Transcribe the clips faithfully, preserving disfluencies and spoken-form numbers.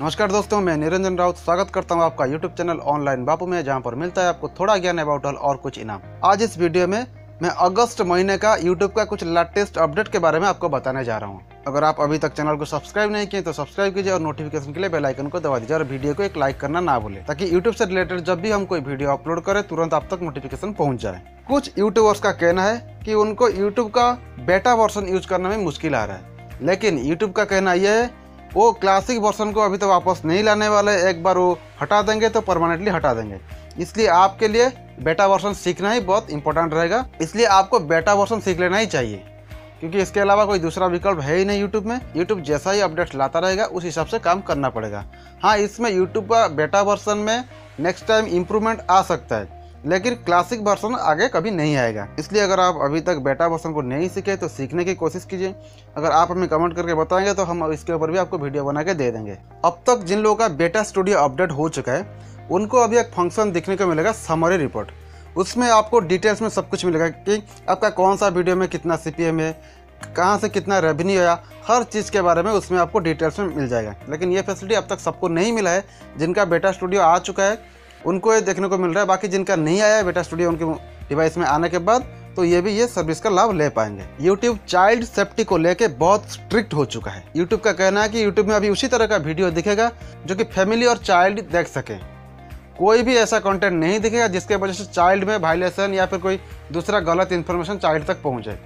नमस्कार दोस्तों, मैं निरंजन राउत स्वागत करता हूं आपका YouTube चैनल ऑनलाइन बापू में, जहां पर मिलता है आपको थोड़ा ज्ञान अबाउट ऑल और कुछ इनाम। आज इस वीडियो में मैं अगस्त महीने का YouTube का कुछ लेटेस्ट अपडेट के बारे में आपको बताने जा रहा हूं। अगर आप अभी तक चैनल को सब्सक्राइब नहीं किए तो सब्सक्राइब कीजिए और नोटिफिकेशन के लिए बेल आइकन को दबा दीजिए और वीडियो को एक लाइक करना ना भूलें, ताकि YouTube से रिलेटेड जब भी हम कोई वीडियो अपलोड करें तुरंत आप तक नोटिफिकेशन पहुंच जाए। कुछ यूट्यूबर्स का कहना है कि उनको YouTube का बेटा वर्जन यूज करने में मुश्किल आ रहा है, लेकिन YouTube का कहना यह है वो क्लासिक वर्जन को अभी तो वापस नहीं लाने वाले, एक बार वो हटा देंगे तो परमानेंटली हटा देंगे। इसलिए आपके लिए बेटा वर्जन सीखना ही बहुत इंपॉर्टेंट रहेगा, इसलिए आपको बेटा वर्जन सीख लेना ही चाहिए, क्योंकि इसके अलावा कोई दूसरा विकल्प है ही नहीं YouTube में। YouTube जैसा ही अपडेट्स लाता रहेगा उस हिसाब से काम करना पड़ेगा। हाँ, इसमें YouTube का बेटा वर्जन में नेक्स्ट टाइम इम्प्रूवमेंट आ सकता है, लेकिन क्लासिक वर्जन आगे कभी नहीं आएगा। इसलिए अगर आप अभी तक बेटा वर्जन को नहीं सीखे तो सीखने की कोशिश कीजिए। अगर आप हमें कमेंट करके बताएंगे तो हम इसके ऊपर भी आपको वीडियो बना के दे देंगे। अब तक जिन लोगों का बेटा स्टूडियो अपडेट हो चुका है उनको अभी एक फंक्शन देखने को मिलेगा, समरी रिपोर्ट। उसमें आपको डिटेल्स में सब कुछ मिलेगा कि आपका कौन सा वीडियो में कितना सी पी एम है, कहाँ से कितना रेवेन्यू आया, हर चीज़ के बारे में उसमें आपको डिटेल्स में मिल जाएगा। लेकिन ये फैसिलिटी अब तक सबको नहीं मिला है। जिनका बेटा स्टूडियो आ चुका है उनको ये देखने को मिल रहा है, बाकी जिनका नहीं आया है बेटा स्टूडियो उनके डिवाइस में आने के बाद तो ये भी ये सर्विस का लाभ ले पाएंगे। YouTube चाइल्ड सेफ्टी को लेके बहुत स्ट्रिक्ट हो चुका है। YouTube का कहना है कि YouTube में अभी उसी तरह का वीडियो दिखेगा जो कि फैमिली और चाइल्ड देख सकें। कोई भी ऐसा कंटेंट नहीं दिखेगा जिसके वजह से चाइल्ड में वायलेशन या फिर कोई दूसरा गलत इन्फॉर्मेशन चाइल्ड तक पहुँचे।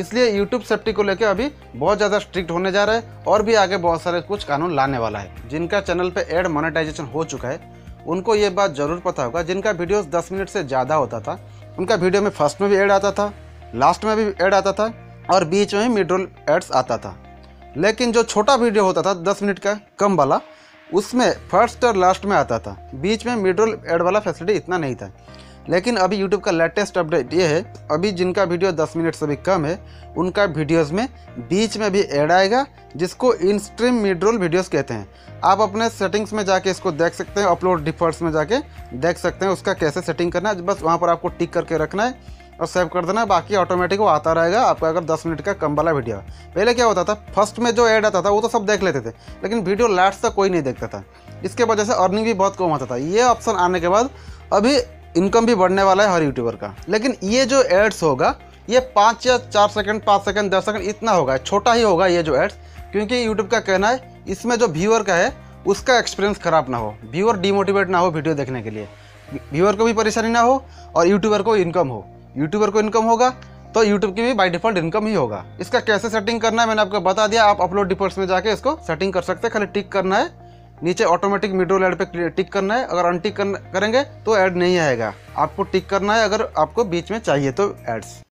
इसलिए YouTube सेफ्टी को लेकर अभी बहुत ज़्यादा स्ट्रिक्ट होने जा रहा है और भी आगे बहुत सारे कुछ कानून लाने वाला है। जिनका चैनल पर एड मोनेटाइजेशन हो चुका है उनको ये बात ज़रूर पता होगा। जिनका वीडियोस दस मिनट से ज़्यादा होता था उनका वीडियो में फर्स्ट में भी ऐड आता था, लास्ट में भी ऐड आता था और बीच में ही मिड रोल एड्स आता था। लेकिन जो छोटा वीडियो होता था दस मिनट का कम वाला, उसमें फर्स्ट और लास्ट में आता था, बीच में मिड रोल एड वाला फैसिलिटी इतना नहीं था। लेकिन अभी यूट्यूब का लेटेस्ट अपडेट ये है, अभी जिनका वीडियो दस मिनट से भी कम है उनका वीडियोज़ में बीच में भी ऐड आएगा, जिसको इंस्ट्रीम मिड रोल वीडियोज़ कहते हैं। आप अपने सेटिंग्स में जाके इसको देख सकते हैं, अपलोड डिफॉल्ट्स में जाके देख सकते हैं उसका कैसे सेटिंग करना है। बस वहाँ पर आपको टिक करके रखना है और सेव कर देना, बाकी ऑटोमेटिक वो आता रहेगा आपका। अगर दस मिनट का कम वाला वीडियो, पहले क्या होता था, फर्स्ट में जो ऐड आता था वो तो सब देख लेते थे, लेकिन वीडियो लास्ट तक कोई नहीं देखता था। इसके वजह से अर्निंग भी बहुत कम आता था। ये ऑप्शन आने के बाद अभी इनकम भी बढ़ने वाला है हर यूट्यूबर का। लेकिन ये जो एड्स होगा ये पाँच या चार सेकंड, पाँच सेकंड, दस सेकंड इतना होगा, छोटा ही होगा ये जो एड्स, क्योंकि यूट्यूब का कहना है इसमें जो व्यूअर का है उसका एक्सपीरियंस ख़राब ना हो, व्यूअर डिमोटिवेट ना हो वीडियो देखने के लिए, व्यूअर को भी परेशानी ना हो और यूट्यूबर को इनकम हो। यूट्यूबर को इनकम होगा तो यूट्यूब की भी बाय डिफ़ॉल्ट इनकम ही होगा। इसका कैसे सेटिंग करना है मैंने आपको बता दिया, आप अपलोड डिफॉल्ट्स में जाके इसको सेटिंग कर सकते हैं। खाली टिक करना है, नीचे ऑटोमेटिक मिड रोल ऐड पर टिक करना है। अगर अनटिक करेंगे तो ऐड नहीं आएगा, आपको टिक करना है अगर आपको बीच में चाहिए तो ऐड्स।